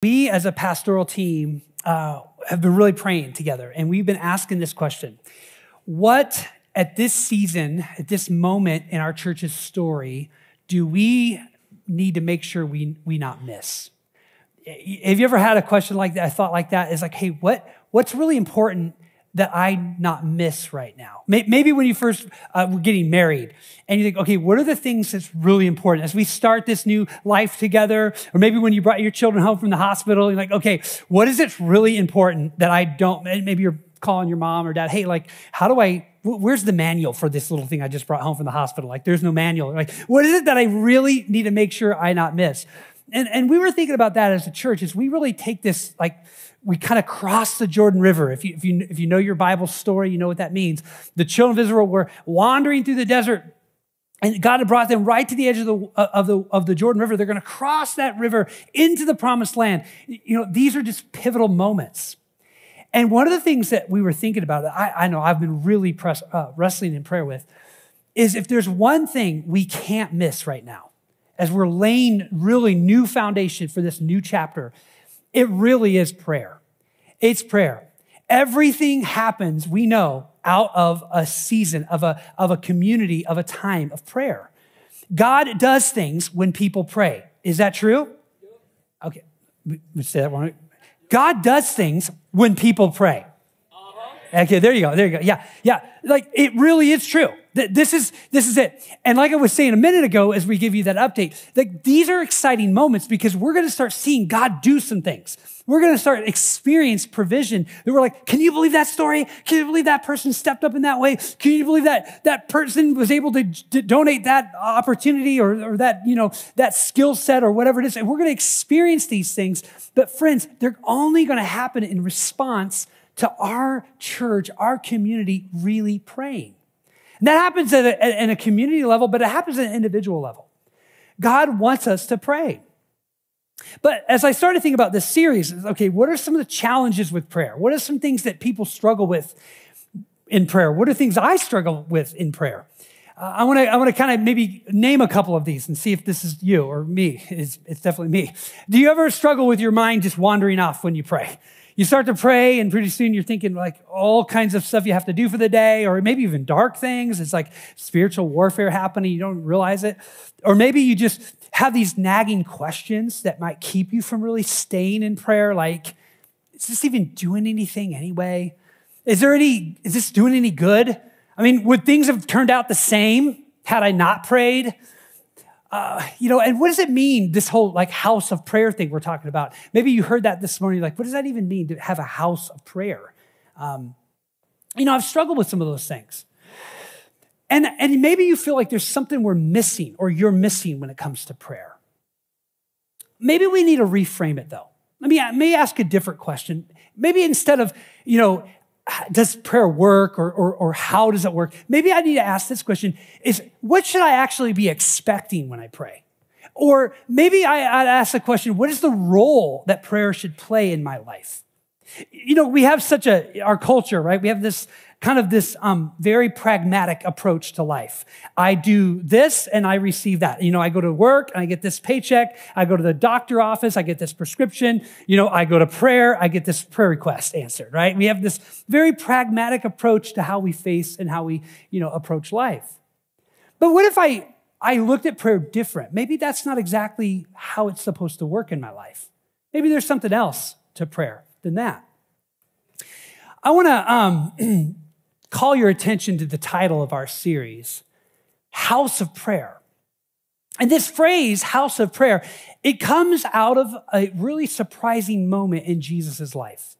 We as a pastoral team have been really praying together, and we've been asking this question. What at this season, at this moment in our church's story, do we need to make sure we not miss? Have you ever had a question like that, a thought like that? It's like, hey, what's really important that I not miss right now? Maybe when you first were getting married and you think, okay, what are the things that's really important as we start this new life together? Or maybe when you brought your children home from the hospital, you're like, okay, what is it really important that I don't, maybe you're calling your mom or dad, hey, like, how do I, where's the manual for this little thing I just brought home from the hospital? Like, there's no manual. Like, what is it that I really need to make sure I not miss? And we were thinking about that as a church, is we really take this, like, we kind of crossed the Jordan River. If you know your Bible story, you know what that means. The children of Israel were wandering through the desert, and God had brought them right to the edge of the Jordan River. They're going to cross that river into the promised land. You know, these are just pivotal moments. And one of the things that we were thinking about, that I know I've been really wrestling in prayer with, is if there's one thing we can't miss right now, as we're laying really new foundation for this new chapter, it really is prayer. It's prayer. Everything happens, we know, out of a season, of a community, of a time of prayer. God does things when people pray. Is that true? Okay, let me say that one. God does things when people pray. Okay, there you go. Yeah, like it really is true. This is it. And like I was saying a minute ago, as we give you that update, like these are exciting moments because we're going to start seeing God do some things. We're going to start experience provision. And we're like, can you believe that story? Can you believe that person stepped up in that way? Can you believe that person was able to donate that opportunity or that, you know, that skill set or whatever it is? And we're going to experience these things. But friends, they're only going to happen in response to our church, our community really praying. And that happens at a community level, but it happens at an individual level. God wants us to pray. But as I started thinking about this series, okay, what are some of the challenges with prayer? What are some things that people struggle with in prayer? What are things I struggle with in prayer? I want to kind of maybe name a couple of these and see if this is you or me. It's definitely me. Do you ever struggle with your mind just wandering off when you pray? You start to pray and pretty soon you're thinking like all kinds of stuff you have to do for the day, or maybe even dark things. It's like spiritual warfare happening. You don't realize it. Or maybe you just have these nagging questions that might keep you from really staying in prayer. Like, is this even doing anything anyway? Is this doing any good? I mean, would things have turned out the same had I not prayed? You know, and what does it mean, this whole like house of prayer thing we're talking about? Maybe you heard that this morning, like, what does that even mean to have a house of prayer? You know, I've struggled with some of those things. And maybe you feel like there's something we're missing or you're missing when it comes to prayer. Maybe we need to reframe it though. Let me ask a different question. Maybe instead of, you know, does prayer work or how does it work? Maybe I need to ask this question, is what should I actually be expecting when I pray? Or maybe I'd ask the question, what is the role that prayer should play in my life? You know, we have such our culture, right? We have this kind of very pragmatic approach to life. I do this and I receive that. You know, I go to work and I get this paycheck. I go to the doctor office, I get this prescription. You know, I go to prayer, I get this prayer request answered, right? We have this very pragmatic approach to how we face and how we, you know, approach life. But what if I looked at prayer different? Maybe that's not exactly how it's supposed to work in my life. Maybe there's something else to prayer than that. I want to call your attention to the title of our series, House of Prayer. And this phrase, house of prayer, it comes out of a really surprising moment in Jesus' life.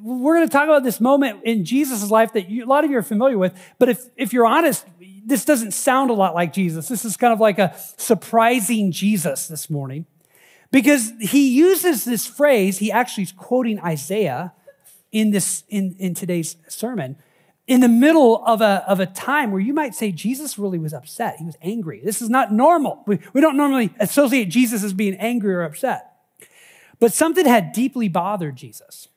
We're going to talk about this moment in Jesus' life that a lot of you are familiar with, but if you're honest, this doesn't sound a lot like Jesus. This is kind of like a surprising Jesus this morning. Because he uses this phrase, he actually is quoting Isaiah in today's sermon, in the middle of a time where you might say Jesus really was upset. He was angry. This is not normal. We don't normally associate Jesus as being angry or upset. But something had deeply bothered Jesus.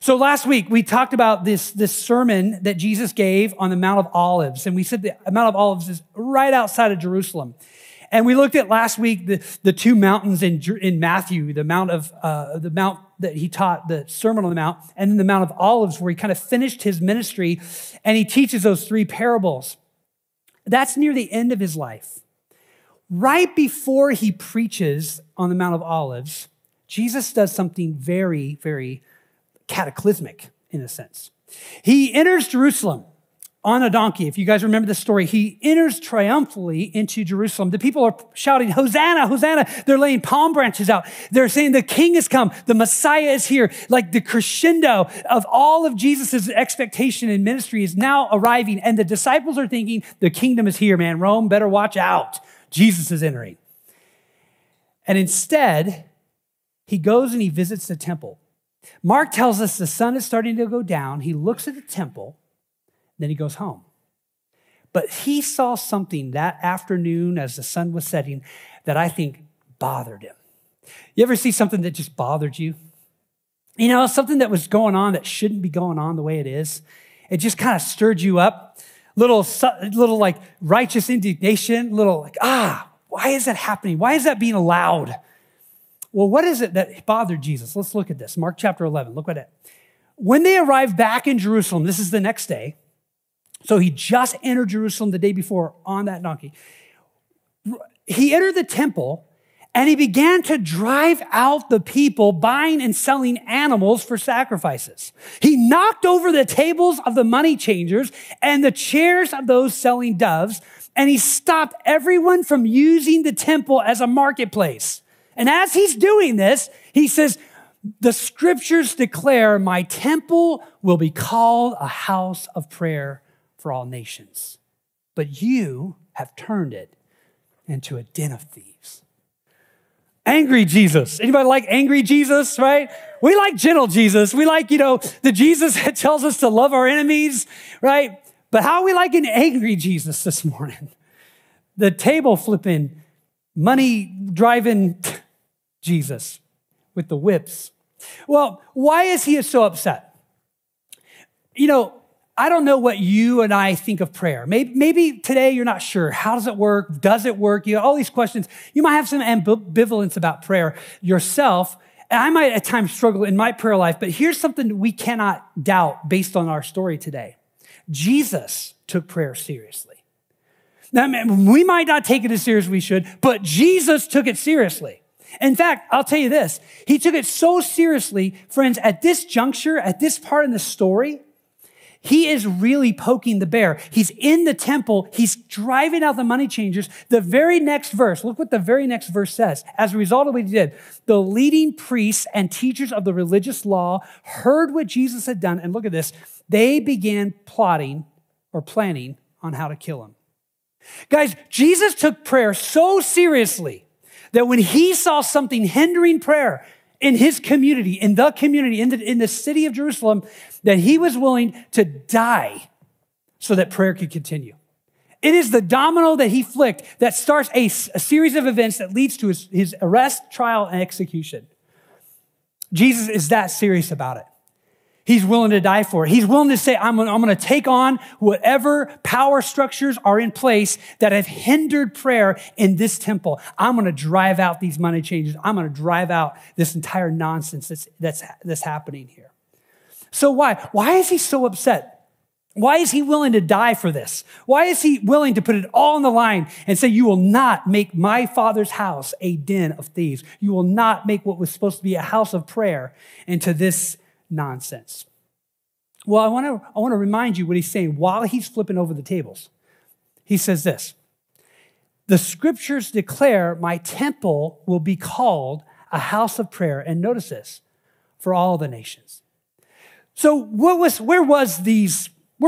So last week, we talked about this sermon that Jesus gave on the Mount of Olives. And we said the Mount of Olives is right outside of Jerusalem. And we looked at last week the two mountains in Matthew, the mount that he taught, the Sermon on the Mount, and then the Mount of Olives, where he kind of finished his ministry, and he teaches those three parables. That's near the end of his life. Right before he preaches on the Mount of Olives, Jesus does something very, very cataclysmic in a sense. He enters Jerusalem on a donkey. If you guys remember the story, he enters triumphantly into Jerusalem. The people are shouting, Hosanna, Hosanna. They're laying palm branches out. They're saying the king has come. The Messiah is here. Like the crescendo of all of Jesus's expectation and ministry is now arriving. And the disciples are thinking the kingdom is here, man. Rome, better watch out. Jesus is entering. And instead, he goes and he visits the temple. Mark tells us the sun is starting to go down. He looks at the temple, then he goes home. But he saw something that afternoon as the sun was setting that I think bothered him. You ever see something that just bothered you? You know, something that was going on that shouldn't be going on the way it is. It just kind of stirred you up. Little like righteous indignation, little like, why is that happening? Why is that being allowed? Well, what is it that bothered Jesus? Let's look at this. Mark chapter 11, look at it. When they arrived back in Jerusalem, this is the next day. So he just entered Jerusalem the day before on that donkey. He entered the temple and he began to drive out the people buying and selling animals for sacrifices. He knocked over the tables of the money changers and the chairs of those selling doves, and he stopped everyone from using the temple as a marketplace. And as he's doing this, he says, the scriptures declare my temple will be called a house of prayer for all nations, but you have turned it into a den of thieves. Angry Jesus. Anybody like angry Jesus, right? We like gentle Jesus. We like, the Jesus that tells us to love our enemies, right? But how are we like an angry Jesus this morning? The table flipping, money driving Jesus with the whips. Well, why is he so upset? I don't know what you and I think of prayer. Maybe today you're not sure. How does it work? Does it work? You know, all these questions. You might have some ambivalence about prayer yourself. And I might at times struggle in my prayer life, but here's something we cannot doubt based on our story today. Jesus took prayer seriously. Now, we might not take it as serious as we should, but Jesus took it seriously. In fact, I'll tell you this. He took it so seriously, friends, at this juncture, at this part in the story, he is really poking the bear. He's in the temple. He's driving out the money changers. The very next verse, look what the very next verse says. As a result of what he did, the leading priests and teachers of the religious law heard what Jesus had done. And look at this. They began planning on how to kill him. Guys, Jesus took prayer so seriously that when he saw something hindering prayer in his community, in the city of Jerusalem, that he was willing to die so that prayer could continue. It is the domino that he flicked that starts a series of events that leads to his arrest, trial, and execution. Jesus is that serious about it. He's willing to die for it. He's willing to say, I'm going to take on whatever power structures are in place that have hindered prayer in this temple. I'm going to drive out these money changers. I'm going to drive out this entire nonsense that's happening here. So why? Why is he so upset? Why is he willing to die for this? Why is he willing to put it all on the line and say, you will not make my Father's house a den of thieves. You will not make what was supposed to be a house of prayer into this nonsense. Well, I want to remind you what he's saying while he's flipping over the tables. He says this, the scriptures declare my temple will be called a house of prayer, and notice this, for all the nations. So where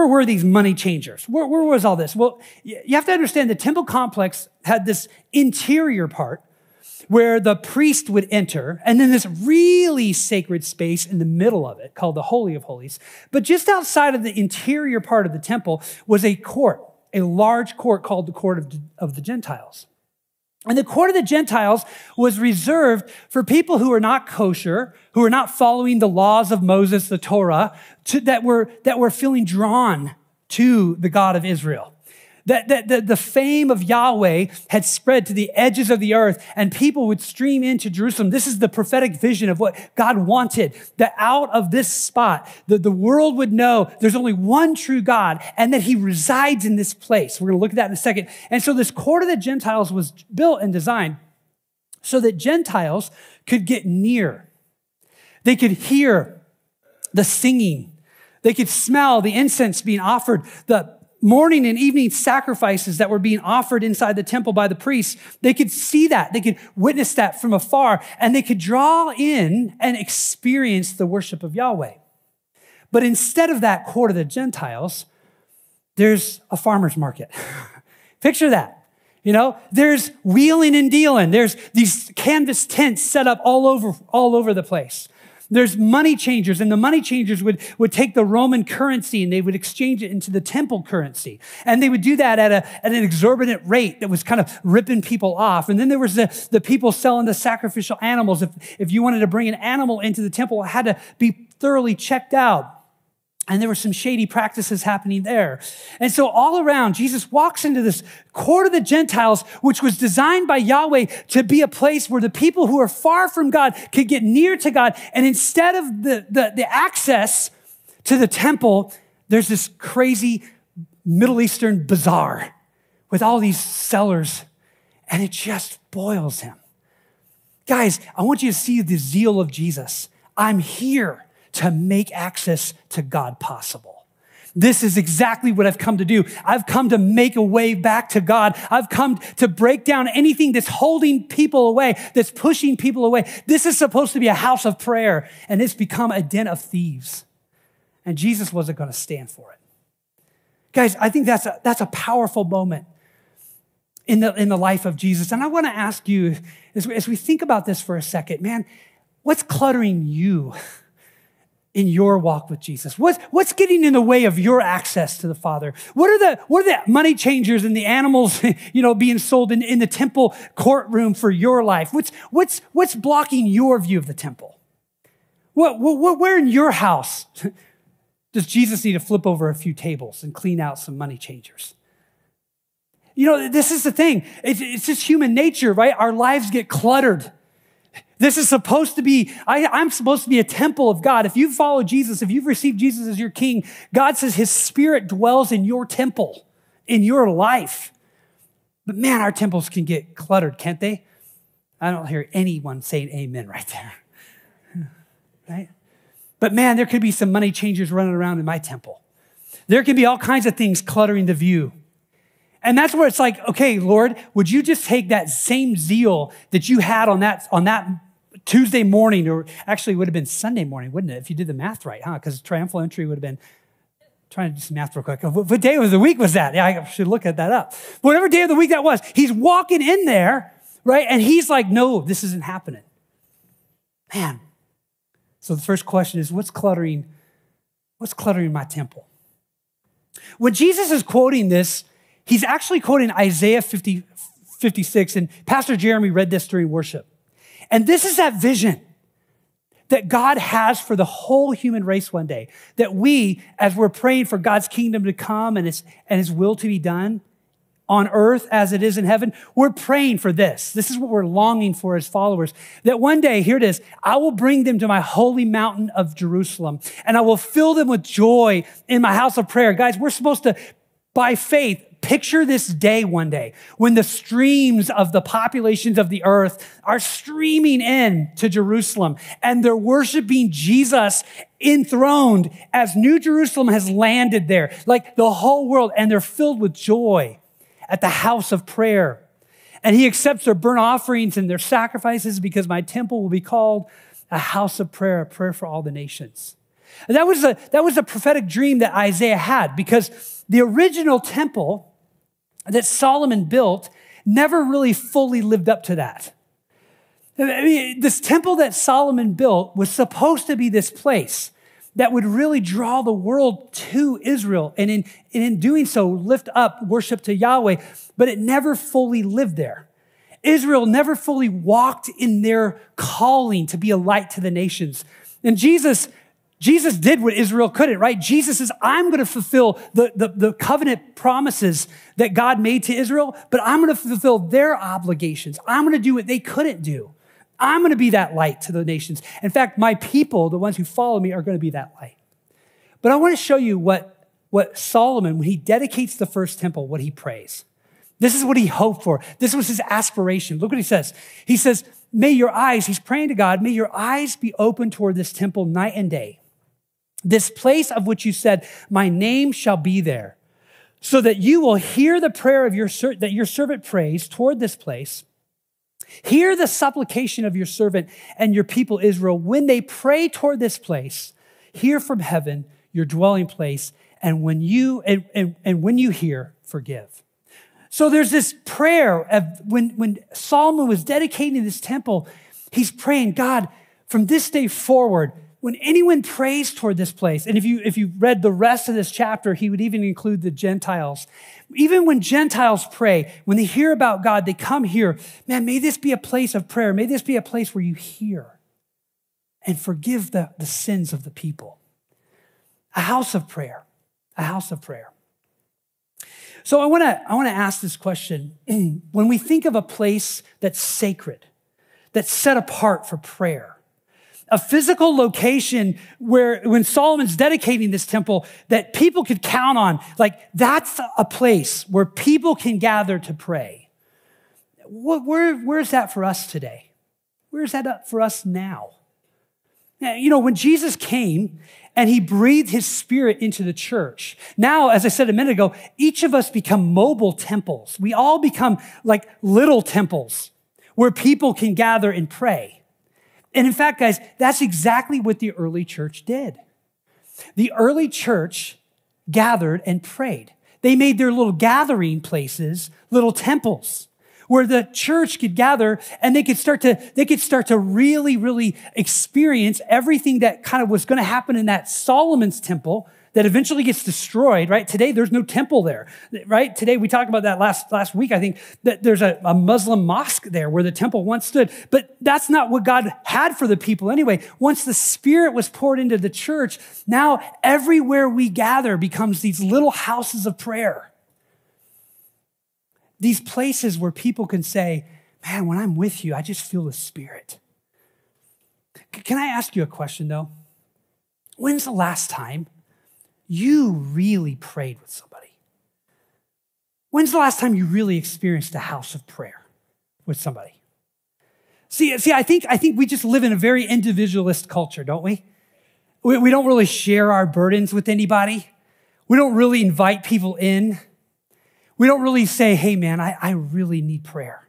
were these money changers? Where was all this? Well, you have to understand the temple complex had this interior part where the priest would enter, and then this really sacred space in the middle of it called the Holy of Holies. But just outside of the interior part of the temple was a court, a large court called the Court of the Gentiles. And the Court of the Gentiles was reserved for people who were not kosher, who were not following the laws of Moses, the Torah, that were feeling drawn to the God of Israel. That the fame of Yahweh had spread to the edges of the earth, and people would stream into Jerusalem. This is the prophetic vision of what God wanted, that out of this spot, the world would know there's only one true God and that he resides in this place. We're going to look at that in a second. And so this court of the Gentiles was built and designed so that Gentiles could get near. They could hear the singing. They could smell the incense being offered, the morning and evening sacrifices that were being offered inside the temple by the priests. They could see that. They could witness that from afar, and they could draw in and experience the worship of Yahweh. But instead of that court of the Gentiles, there's a farmer's market. Picture that. You know, there's wheeling and dealing. There's these canvas tents set up all over the place. There's money changers, and the money changers would take the Roman currency and they would exchange it into the temple currency. And they would do that at an exorbitant rate that was kind of ripping people off. And then there was the people selling the sacrificial animals. If you wanted to bring an animal into the temple, it had to be thoroughly checked out. And there were some shady practices happening there. And so all around, Jesus walks into this court of the Gentiles, which was designed by Yahweh to be a place where the people who are far from God could get near to God. And instead of the access to the temple, there's this crazy Middle Eastern bazaar with all these sellers. And it just boils him. Guys, I want you to see the zeal of Jesus. I'm here to make access to God possible. This is exactly what I've come to do. I've come to make a way back to God. I've come to break down anything that's holding people away, that's pushing people away. This is supposed to be a house of prayer, and it's become a den of thieves. And Jesus wasn't going to stand for it. Guys, I think that's a powerful moment in the life of Jesus. And I want to ask you, as we think about this for a second, man, what's cluttering you in your walk with Jesus? What's getting in the way of your access to the Father? What are the money changers and the animals, you know, being sold in the temple courtroom for your life? What's blocking your view of the temple? Where in your house does Jesus need to flip over a few tables and clean out some money changers? You know, this is the thing. It's just human nature, right? Our lives get cluttered. This is supposed to be, I'm supposed to be a temple of God. If you've followed Jesus, if you've received Jesus as your king, God says his spirit dwells in your temple, in your life. But man, our temples can get cluttered, can't they? I don't hear anyone saying amen right there, right? But man, there could be some money changers running around in my temple. There could be all kinds of things cluttering the view. And that's where it's like, okay, Lord, would you just take that same zeal that you had on that Tuesday morning, or actually it would have been Sunday morning, wouldn't it? If you did the math right, huh? Because triumphal entry would have been, trying to do some math real quick. What day of the week was that? Yeah, I should look at that up. Whatever day of the week that was, he's walking in there, right? And he's like, no, this isn't happening. Man. So the first question is, what's cluttering my temple? When Jesus is quoting this, he's actually quoting Isaiah 56, and Pastor Jeremy read this during worship. And this is that vision that God has for the whole human race one day, that we, as we're praying for God's kingdom to come and his will to be done on earth as it is in heaven, we're praying for this. This is what we're longing for as followers, that one day, here it is, I will bring them to my holy mountain of Jerusalem, and I will fill them with joy in my house of prayer. Guys, we're supposed to, by faith, picture this day one day when the streams of the populations of the earth are streaming in to Jerusalem, and they're worshiping Jesus enthroned as New Jerusalem has landed there, like the whole world, and they're filled with joy at the house of prayer. And he accepts their burnt offerings and their sacrifices, because my temple will be called a house of prayer, a prayer for all the nations. And that was a prophetic dream that Isaiah had, because the original temple that Solomon built never really fully lived up to that. I mean, this temple that Solomon built was supposed to be this place that would really draw the world to Israel, and in doing so, lift up worship to Yahweh, but it never fully lived there. Israel never fully walked in their calling to be a light to the nations. And Jesus Jesus did what Israel couldn't, right? Jesus says, I'm going to fulfill the covenant promises that God made to Israel, but I'm going to fulfill their obligations. I'm going to do what they couldn't do. I'm going to be that light to the nations. In fact, my people, the ones who follow me, are going to be that light. But I want to show you what Solomon, when he dedicates the first temple, what he prays. This is what he hoped for. This was his aspiration. Look what he says. He says, may your eyes, he's praying to God, may your eyes be open toward this temple night and day. This place of which you said, my name shall be there, so that you will hear the prayer of your servant prays toward this place. Hear the supplication of your servant and your people Israel. When they pray toward this place, hear from heaven, your dwelling place, and when you hear, forgive. So there's this prayer of when Solomon was dedicating this temple, he's praying, God, from this day forward, when anyone prays toward this place, and if you read the rest of this chapter, he would even include the Gentiles. Even when Gentiles pray, when they hear about God, they come here. Man, may this be a place of prayer. May this be a place where you hear and forgive the sins of the people. A house of prayer, a house of prayer. So I want to ask this question. When we think of a place that's sacred, that's set apart for prayer, a physical location where when Solomon's dedicating this temple that people could count on, like that's a place where people can gather to pray. Where is that for us today? Where is that for us now? Now, you know, when Jesus came and he breathed his spirit into the church, now, as I said a minute ago, each of us become mobile temples. We all become like little temples where people can gather and pray. And in fact, guys, that's exactly what the early church did. The early church gathered and prayed. They made their little gathering places, little temples, where the church could gather and they could start to really, really experience everything that kind of was going to happen in that Solomon's temple that eventually gets destroyed, right? Today, there's no temple there, right? Today, we talked about that last week, I think, that there's a Muslim mosque there where the temple once stood, but that's not what God had for the people anyway. Once the Spirit was poured into the church, now everywhere we gather becomes these little houses of prayer. These places where people can say, man, when I'm with you, I just feel the Spirit. Can I ask you a question though? When's the last time you really prayed with somebody? When's the last time you really experienced a house of prayer with somebody? See, I think we just live in a very individualist culture, don't we? We don't really share our burdens with anybody. We don't really invite people in. We don't really say, hey man, I really need prayer.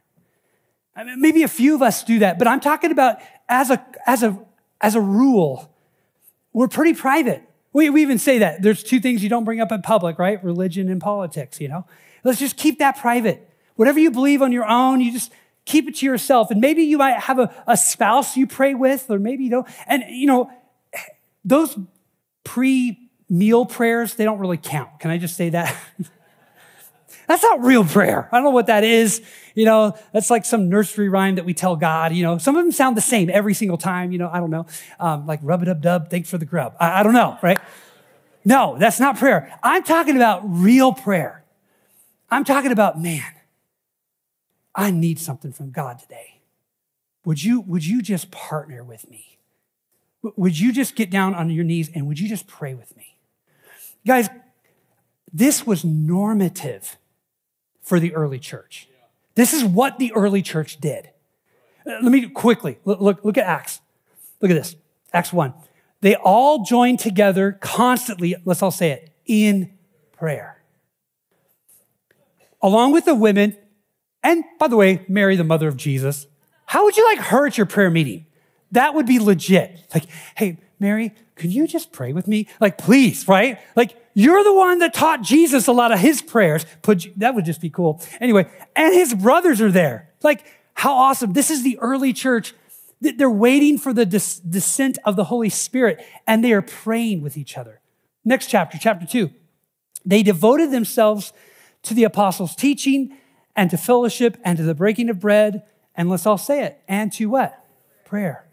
I mean, maybe a few of us do that, but I'm talking about as a rule, we're pretty private. We even say that. There's two things you don't bring up in public, right? Religion and politics, you know? Let's just keep that private. Whatever you believe on your own, you just keep it to yourself. And maybe you might have a spouse you pray with, or maybe you don't. And you know, those pre-meal prayers, they don't really count. Can I just say that? That's not real prayer. I don't know what that is. You know, that's like some nursery rhyme that we tell God, you know. Some of them sound the same every single time, you know, I don't know. Like rub-a-dub-dub, thanks for the grub. I don't know, right? No, that's not prayer. I'm talking about real prayer. I'm talking about, man, I need something from God today. Would you just partner with me? Would you just get down on your knees and would you just pray with me? Guys, this was normative for the early church. This is what the early church did. Let me quickly, look at Acts. Look at this, Acts 1. They all joined together constantly, let's all say it, in prayer. Along with the women, and by the way, Mary, the mother of Jesus. How would you like her at your prayer meeting? That would be legit. Like, hey, Mary, could you just pray with me? Like, please, right? Like, you're the one that taught Jesus a lot of his prayers. That would just be cool. Anyway, and his brothers are there. Like, how awesome. This is the early church. They're waiting for the descent of the Holy Spirit, and they are praying with each other. Next chapter, chapter 2. They devoted themselves to the apostles' teaching and to fellowship and to the breaking of bread, and let's all say it, and to what? Prayer.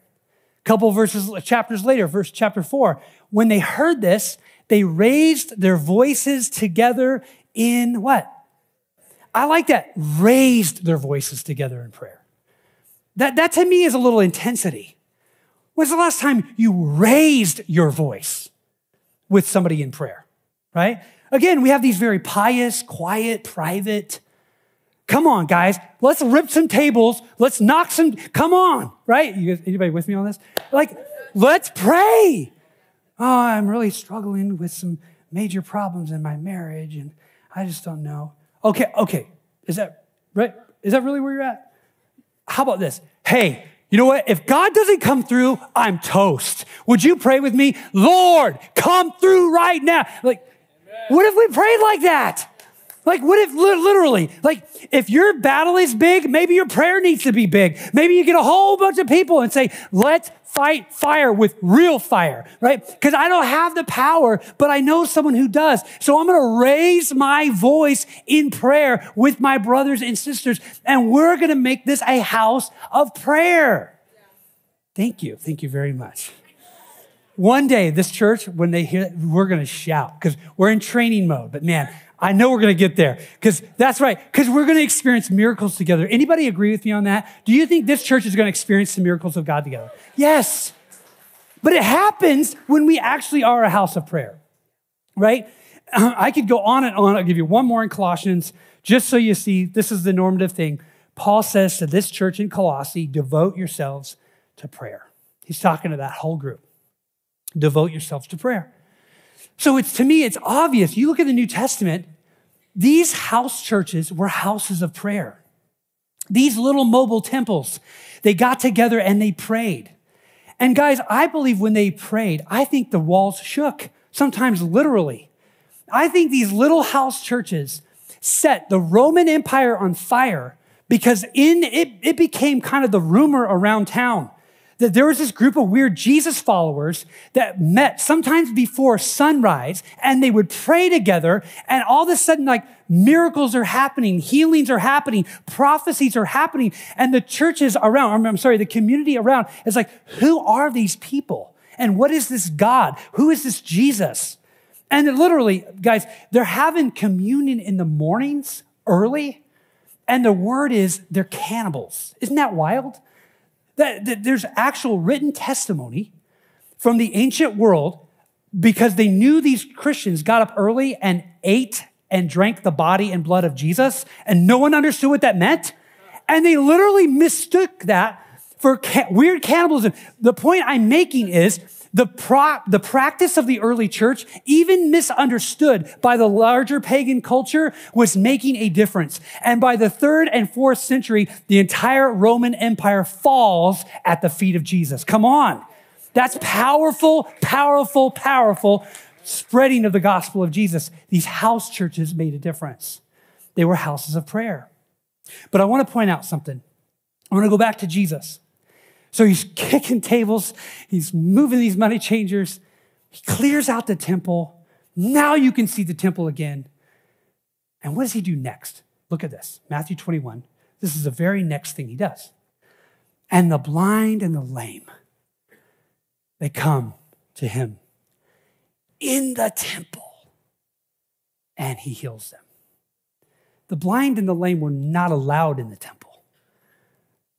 A couple verses, chapters later, verse chapter 4, when they heard this, they raised their voices together in what? I like that. Raised their voices together in prayer. That to me is a little intensity. When's the last time you raised your voice with somebody in prayer, right? Again, we have these very pious, quiet, private. Come on, guys. Let's rip some tables. Let's knock some. Come on, right? You guys, anybody with me on this? Like, let's pray. Oh, I'm really struggling with some major problems in my marriage, and I just don't know. Okay. Is that right? Is that really where you're at? How about this? Hey, you know what? If God doesn't come through, I'm toast. Would you pray with me? Lord, come through right now. Like, amen. What if we prayed like that? Like, what if literally, like, if your battle is big, maybe your prayer needs to be big. Maybe you get a whole bunch of people and say, let's fight fire with real fire, right? Because I don't have the power, but I know someone who does. So I'm going to raise my voice in prayer with my brothers and sisters, and we're going to make this a house of prayer. Yeah. Thank you. Thank you very much. One day, this church, when they hear it, we're going to shout because we're in training mode, but man, I know we're going to get there because that's right. Because we're going to experience miracles together. Anybody agree with me on that? Do you think this church is going to experience the miracles of God together? Yes. But it happens when we actually are a house of prayer, right? I could go on and on. I'll give you one more in Colossians, just so you see, this is the normative thing. Paul says to this church in Colossae, devote yourselves to prayer. He's talking to that whole group. Devote yourselves to prayer. So it's, to me, it's obvious. You look at the New Testament, these house churches were houses of prayer. These little mobile temples, they got together and they prayed. And guys, I believe when they prayed, I think the walls shook, sometimes literally. I think these little house churches set the Roman Empire on fire because it became kind of the rumor around town that there was this group of weird Jesus followers that met sometimes before sunrise, and they would pray together, and all of a sudden, like, miracles are happening, healings are happening, prophecies are happening, and the churches around, the community around is like, who are these people? And what is this God? Who is this Jesus? And literally, guys, they're having communion in the mornings early, and the word is they're cannibals. Isn't that wild? There's actual written testimony from the ancient world because they knew these Christians got up early and ate and drank the body and blood of Jesus, and no one understood what that meant. And they literally mistook that for weird cannibalism. The point I'm making is the practice of the early church, even misunderstood by the larger pagan culture, was making a difference. And by the 3rd and 4th century, the entire Roman Empire falls at the feet of Jesus. Come on. That's powerful, powerful, powerful spreading of the gospel of Jesus. These house churches made a difference. They were houses of prayer. But I want to point out something. I want to go back to Jesus. So he's kicking tables. He's moving these money changers. He clears out the temple. Now you can see the temple again. And what does he do next? Look at this, Matthew 21. This is the very next thing he does. And the blind and the lame, they come to him in the temple, and he heals them. The blind and the lame were not allowed in the temple.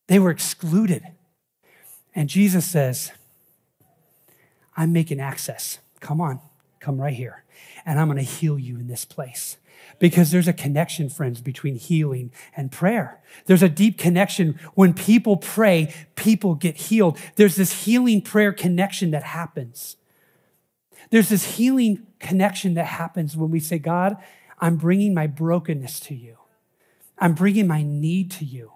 They were excluded. And Jesus says, I'm making access. Come on, come right here. And I'm going to heal you in this place. Because there's a connection, friends, between healing and prayer. There's a deep connection. When people pray, people get healed. There's this healing prayer connection that happens. There's this healing connection that happens when we say, God, I'm bringing my brokenness to you. I'm bringing my need to you.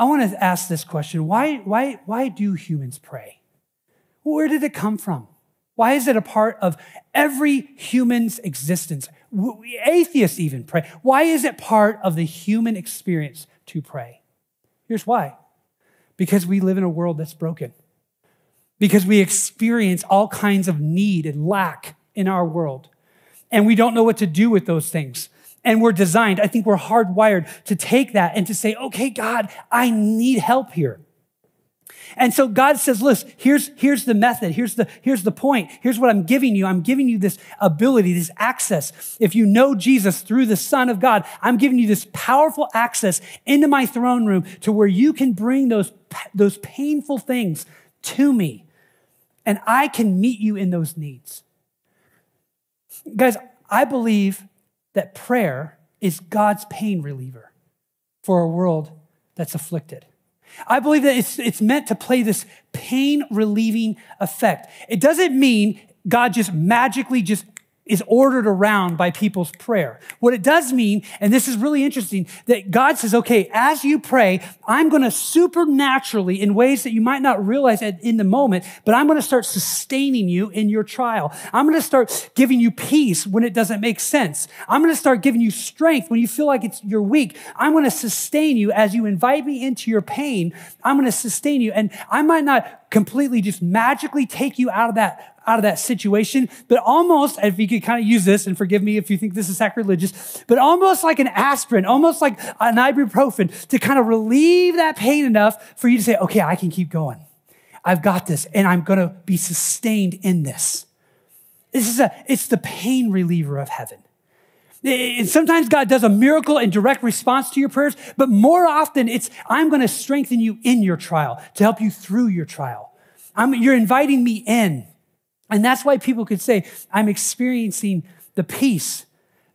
I want to ask this question. Why do humans pray? Where did it come from? Why is it a part of every human's existence? Atheists even pray. Why is it part of the human experience to pray? Here's why. Because we live in a world that's broken. Because we experience all kinds of need and lack in our world. And we don't know what to do with those things. And we're designed, I think we're hardwired to take that and to say, okay, God, I need help here. And so God says, listen, here's the method. Here's the point. Here's what I'm giving you. I'm giving you this ability, this access. If you know Jesus through the Son of God, I'm giving you this powerful access into my throne room to where you can bring those painful things to me, and I can meet you in those needs. Guys, I believe that prayer is God's pain reliever for a world that's afflicted. I believe that it's meant to play this pain-relieving effect. It doesn't mean God just magically just is ordered around by people's prayer. What it does mean, and this is really interesting, that God says, okay, as you pray, I'm gonna supernaturally, in ways that you might not realize in the moment, but I'm gonna start sustaining you in your trial. I'm gonna start giving you peace when it doesn't make sense. I'm gonna start giving you strength when you feel like you're weak. I'm gonna sustain you as you invite me into your pain. I'm gonna sustain you, and I might not completely just magically take you out of that situation, but almost, if you could kind of use this, and forgive me if you think this is sacrilegious, but almost like an aspirin, almost like an ibuprofen to kind of relieve that pain enough for you to say, okay, I can keep going. I've got this, and I'm gonna be sustained in this. It's the pain reliever of heaven. And sometimes God does a miracle in direct response to your prayers, but more often it's, I'm gonna strengthen you in your trial to help you through your trial. You're inviting me in. And that's why people could say, I'm experiencing the peace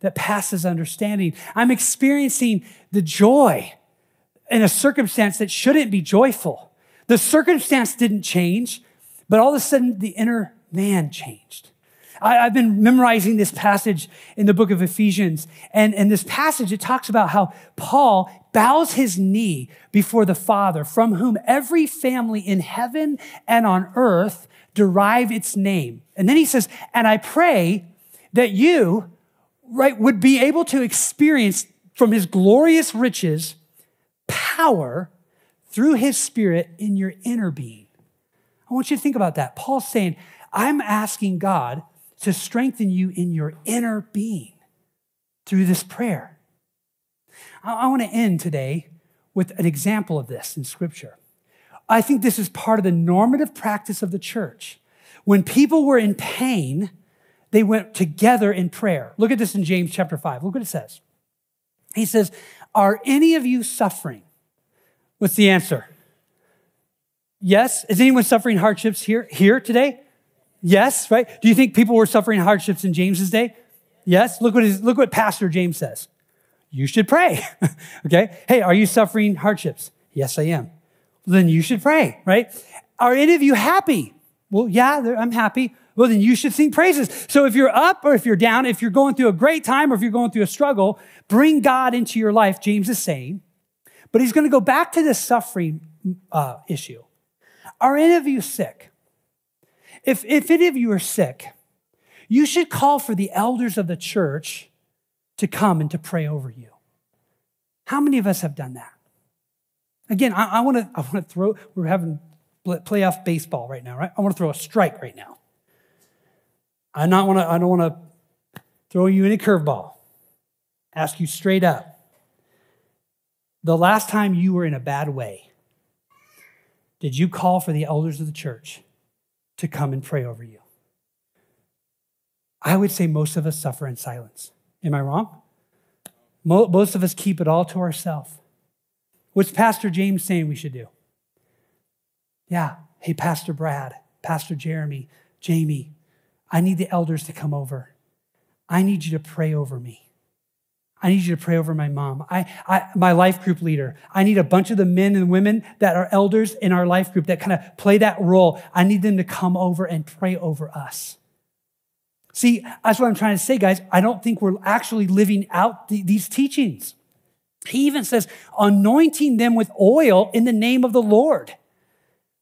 that passes understanding. I'm experiencing the joy in a circumstance that shouldn't be joyful. The circumstance didn't change, but all of a sudden the inner man changed. I've been memorizing this passage in the book of Ephesians, and in this passage, it talks about how Paul bows his knee before the Father, from whom every family in heaven and on earth derive its name. And then he says, and I pray that you, right, would be able to experience from his glorious riches power through his Spirit in your inner being. I want you to think about that. Paul's saying, I'm asking God to strengthen you in your inner being through this prayer. I want to end today with an example of this in Scripture. I think this is part of the normative practice of the church. When people were in pain, they went together in prayer. Look at this in James chapter 5. Look what it says. He says, are any of you suffering? What's the answer? Yes. Is anyone suffering hardships here today? Yes, right? Do you think people were suffering hardships in James's day? Yes. Look what Pastor James says. You should pray. Okay? Hey, are you suffering hardships? Yes, I am. Then you should pray, right? Are any of you happy? Well, yeah, I'm happy. Well, then you should sing praises. So if you're up or if you're down, if you're going through a great time or if you're going through a struggle, bring God into your life, James is saying. But he's going to go back to this suffering issue. Are any of you sick? If any of you are sick, you should call for the elders of the church to come and to pray over you. How many of us have done that? Again, I want to throw, we're having playoff baseball right now, right? I want to throw a strike right now. I don't want to throw you any curveball. Ask you straight up. The last time you were in a bad way, did you call for the elders of the church to come and pray over you? I would say most of us suffer in silence. Am I wrong? Most of us keep it all to ourselves. What's Pastor James saying we should do? Yeah, hey, Pastor Brad, Pastor Jeremy, Jamie, I need the elders to come over. I need you to pray over me. I need you to pray over my mom. My life group leader. I need a bunch of the men and women that are elders in our life group that kind of play that role. I need them to come over and pray over us. See, that's what I'm trying to say, guys. I don't think we're actually living out these teachings. He even says, anointing them with oil in the name of the Lord.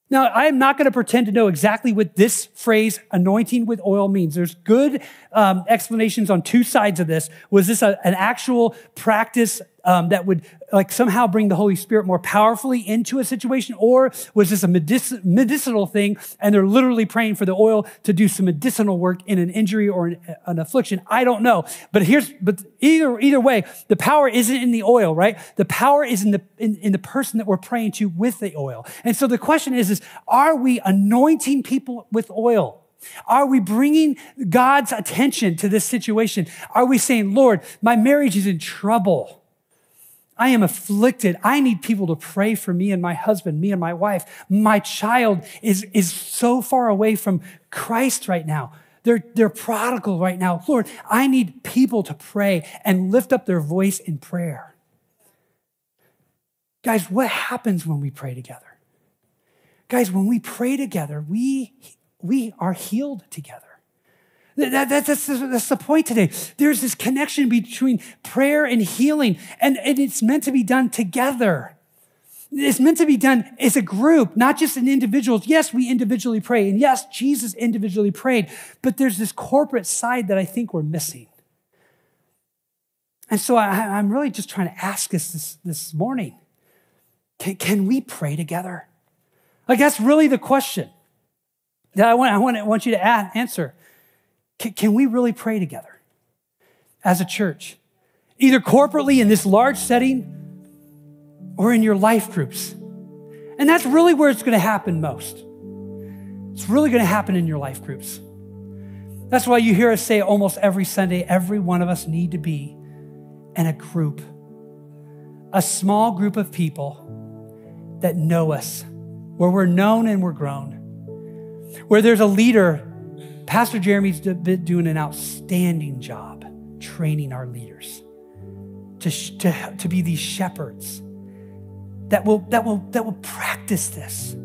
Now, I am not going to pretend to know exactly what this phrase, anointing with oil, means. There's good explanations on two sides of this. Was this an actual practice that would like somehow bring the Holy Spirit more powerfully into a situation? Or was this a medicinal thing and they're literally praying for the oil to do some medicinal work in an injury or an affliction? I don't know. But either way, the power isn't in the oil, right? The power is in the person that we're praying to with the oil. And so the question is are we anointing people with oil? Are we bringing God's attention to this situation? Are we saying, Lord, my marriage is in trouble. I am afflicted. I need people to pray for me and my husband, me and my wife. My child is so far away from Christ right now. They're prodigal right now. Lord, I need people to pray and lift up their voice in prayer. Guys, what happens when we pray together? Guys, when we pray together, we are healed together. That's the point today. There's this connection between prayer and healing, and it's meant to be done together. It's meant to be done as a group, not just in individuals. Yes, we individually pray, and yes, Jesus individually prayed, but there's this corporate side that I think we're missing. And so I'm really just trying to ask us this morning, can we pray together? Like, that's really the question that I want you to answer. Can we really pray together as a church? Either corporately in this large setting or in your life groups. And that's really where it's gonna happen most. It's really gonna happen in your life groups. That's why you hear us say almost every Sunday, every one of us need to be in a group, a small group of people that know us, where we're known and we're grown, where there's a leader. Pastor Jeremy's been doing an outstanding job training our leaders to be these shepherds that will practice this.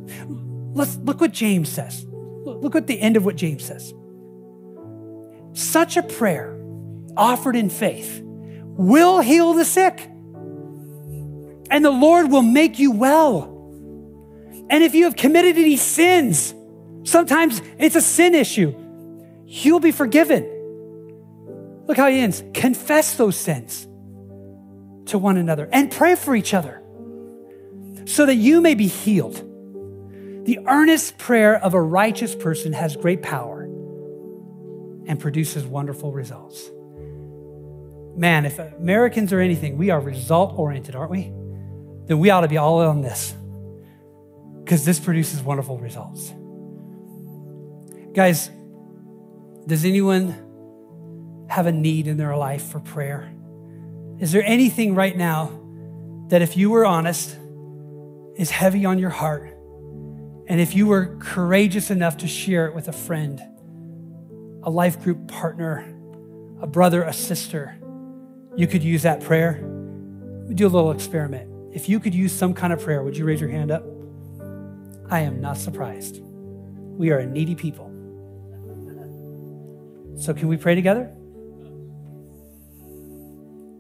Let's look what James says. Look at the end of what James says. Such a prayer offered in faith will heal the sick, and the Lord will make you well. And if you have committed any sins, sometimes it's a sin issue, you'll be forgiven. Look how he ends. Confess those sins to one another and pray for each other so that you may be healed. The earnest prayer of a righteous person has great power and produces wonderful results. Man, if Americans are anything, we are result-oriented, aren't we? Then we ought to be all in on this, because this produces wonderful results. Guys, does anyone have a need in their life for prayer? Is there anything right now that, if you were honest, is heavy on your heart? And if you were courageous enough to share it with a friend, a life group partner, a brother, a sister, you could use that prayer. We do a little experiment. If you could use some kind of prayer, would you raise your hand up? I am not surprised. We are a needy people. So can we pray together?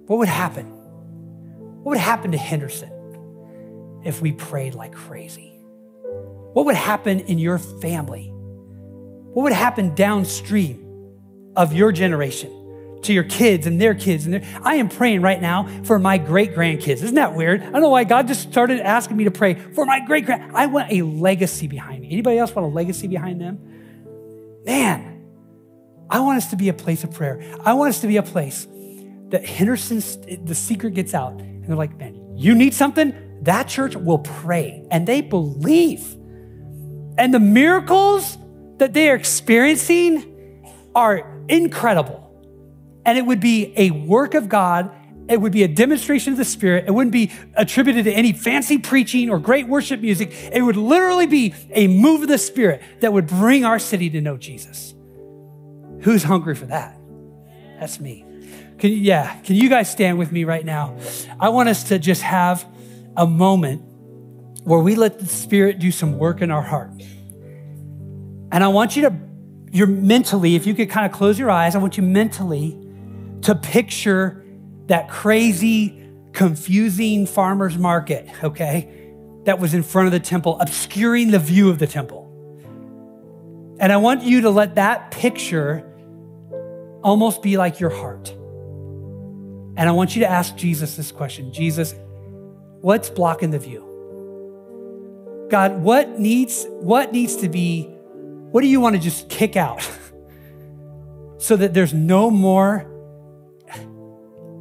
What would happen? What would happen to Henderson if we prayed like crazy? What would happen in your family? What would happen downstream of your generation to your kids and their kids? I am praying right now for my great-grandkids. Isn't that weird? I don't know why God just started asking me to pray for my great-grand. I want a legacy behind me. Anybody else want a legacy behind them? Man. I want us to be a place of prayer. I want us to be a place that Henderson's, the secret gets out, and they're like, man, you need something? That church will pray, and they believe. And the miracles that they are experiencing are incredible. And it would be a work of God. It would be a demonstration of the Spirit. It wouldn't be attributed to any fancy preaching or great worship music. It would literally be a move of the Spirit that would bring our city to know Jesus. Who's hungry for that? That's me. Can you guys stand with me right now? I want us to just have a moment where we let the Spirit do some work in our heart. And I want you to, you're mentally, if you could kind of close your eyes, I want you mentally to picture that crazy, confusing farmer's market, okay? That was in front of the temple, obscuring the view of the temple. And I want you to let that picture almost be like your heart. And I want you to ask Jesus this question. Jesus, what's blocking the view? God, what needs to be, what do you want to just kick out so that there's no more,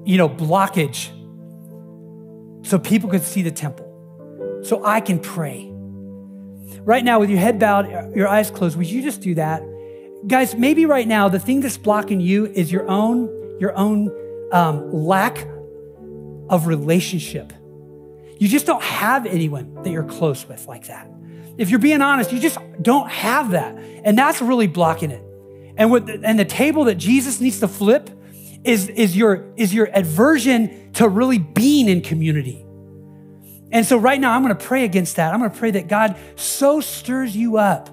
blockage, so people could see the temple, so I can pray. Right now, with your head bowed, your eyes closed, would you just do that? Guys, maybe right now, the thing that's blocking you is your own lack of relationship. You just don't have anyone that you're close with like that. If you're being honest, you just don't have that. And that's really blocking it. And the table that Jesus needs to flip is your aversion to really being in community. And so right now, I'm gonna pray against that. I'm gonna pray that God so stirs you up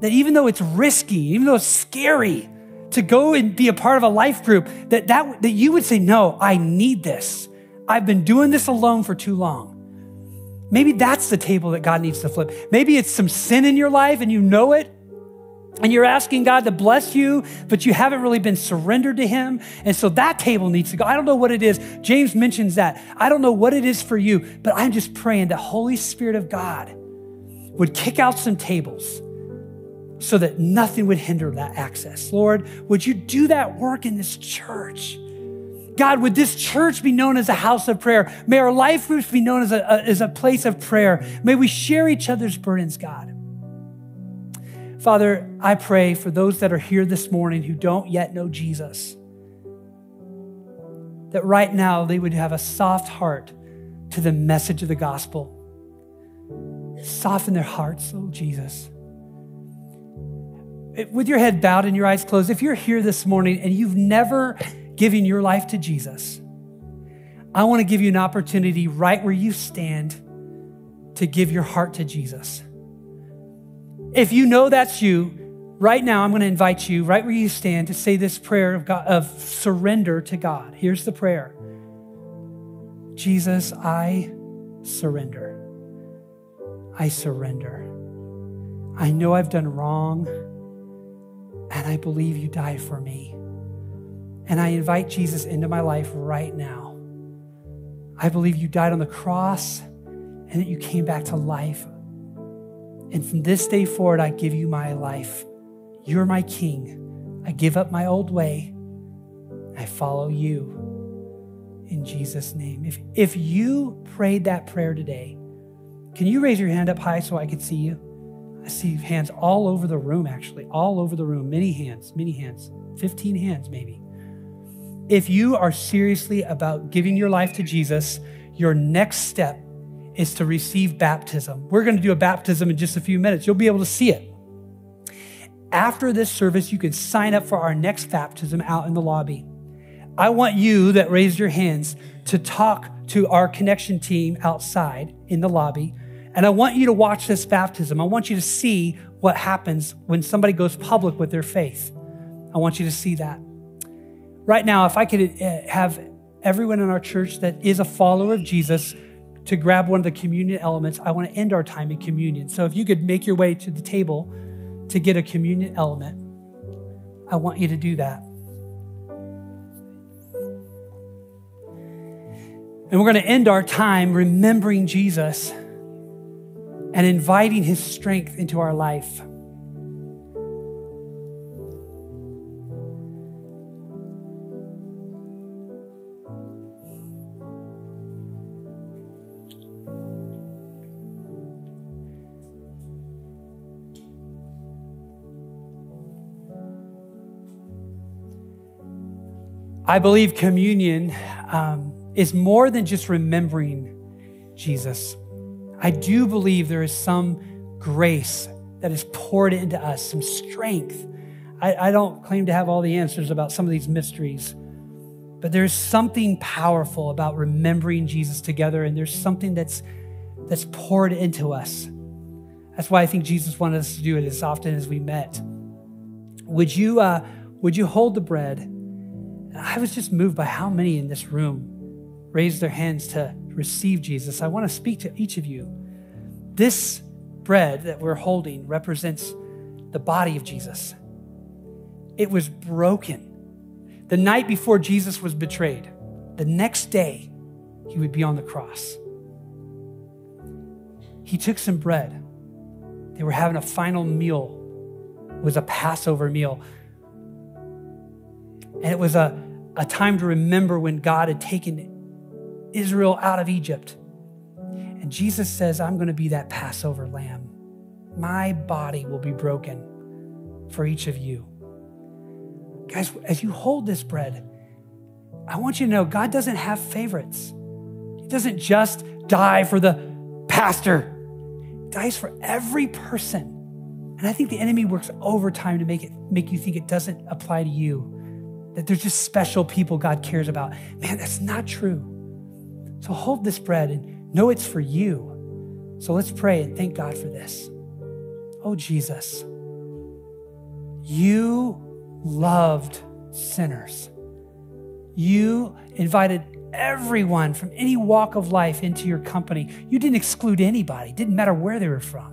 that even though it's risky, even though it's scary to go and be a part of a life group, that you would say, no, I need this. I've been doing this alone for too long. Maybe that's the table that God needs to flip. Maybe it's some sin in your life and you know it, and you're asking God to bless you, but you haven't really been surrendered to him. And so that table needs to go. I don't know what it is. James mentions that. I don't know what it is for you, but I'm just praying the Holy Spirit of God would kick out some tables so that nothing would hinder that access. Lord, would you do that work in this church? God, would this church be known as a house of prayer? May our life groups be known as a place of prayer. May we share each other's burdens, God. Father, I pray for those that are here this morning who don't yet know Jesus, that right now they would have a soft heart to the message of the gospel. Soften their hearts, oh Jesus. With your head bowed and your eyes closed, if you're here this morning and you've never given your life to Jesus, I want to give you an opportunity right where you stand to give your heart to Jesus. If you know that's you, right now I'm going to invite you right where you stand to say this prayer of surrender to God. Here's the prayer. Jesus, I surrender. I surrender. I know I've done wrong, and I believe you died for me. And I invite Jesus into my life right now. I believe you died on the cross and that you came back to life. And from this day forward, I give you my life. You're my king. I give up my old way. I follow you in Jesus' name. If you prayed that prayer today, can you raise your hand up high so I can see you? I see hands all over the room, actually, all over the room. Many hands, 15 hands maybe. If you are seriously about giving your life to Jesus, your next step is to receive baptism. We're going to do a baptism in just a few minutes. You'll be able to see it. After this service, you can sign up for our next baptism out in the lobby. I want you that raised your hands to talk to our connection team outside in the lobby, and I want you to watch this baptism. I want you to see what happens when somebody goes public with their faith. I want you to see that. Right now, if I could have everyone in our church that is a follower of Jesus to grab one of the communion elements. I want to end our time in communion. So if you could make your way to the table to get a communion element, I want you to do that. And we're going to end our time remembering Jesus and inviting his strength into our life. I believe communion is more than just remembering Jesus. I do believe there is some grace that is poured into us, some strength. I don't claim to have all the answers about some of these mysteries, but there's something powerful about remembering Jesus together, and there's something that's poured into us. That's why I think Jesus wanted us to do it as often as we met. Would you hold the bread? I was just moved by how many in this room raised their hands to receive Jesus. I want to speak to each of you. This bread that we're holding represents the body of Jesus. It was broken the night before Jesus was betrayed. the next day, he would be on the cross. He took some bread. They were having a final meal. It was a Passover meal. And it was a time to remember when God had taken Israel out of Egypt. And Jesus says, I'm going to be that Passover lamb. My body will be broken for each of you. Guys, as you hold this bread, I want you to know God doesn't have favorites. He doesn't just die for the pastor. He dies for every person. And I think the enemy works overtime to make you think it doesn't apply to you, that there's just special people God cares about. Man, that's not true. So hold this bread and know it's for you. So let's pray and thank God for this. Oh, Jesus, you loved sinners. You invited everyone from any walk of life into your company. You didn't exclude anybody. It didn't matter where they were from.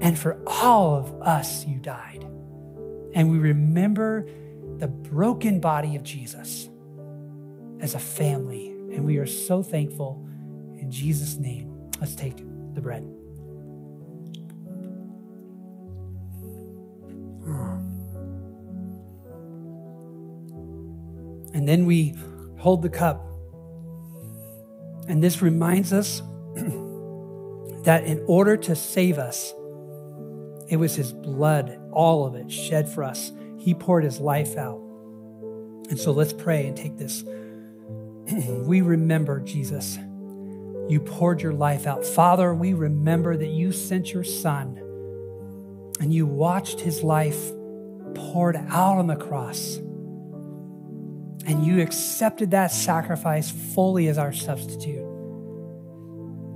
And for all of us, you died. And we remember the broken body of Jesus as a family. And we are so thankful. In Jesus' name, let's take the bread. And then we hold the cup. And this reminds us that in order to save us, it was his blood, all of it, shed for us. He poured his life out. And so let's pray and take this. We remember, Jesus, you poured your life out. Father, we remember that you sent your son and you watched his life poured out on the cross. And you accepted that sacrifice fully as our substitute.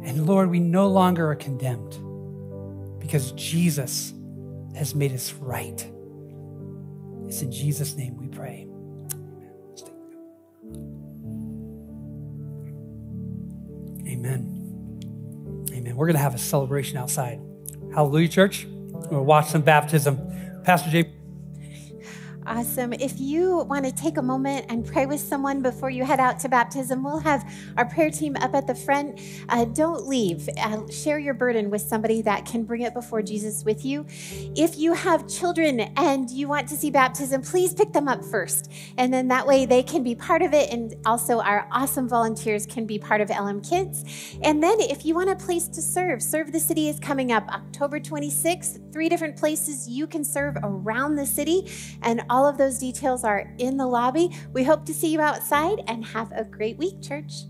And Lord, we no longer are condemned because Jesus has made us right. It's in Jesus' name we pray. Amen. Amen. We're going to have a celebration outside. Hallelujah, church. We'll watch some baptism. Pastor James. Awesome. If you want to take a moment and pray with someone before you head out to baptism, we'll have our prayer team up at the front. Don't leave. Share your burden with somebody that can bring it before Jesus with you. If you have children and you want to see baptism, please pick them up first. And then that way they can be part of it. And also our awesome volunteers can be part of LM Kids. And then if you want a place to serve, Serve the City is coming up October 26th. 3 different places you can serve around the city. And all of those details are in the lobby. We hope to see you outside and have a great week, church.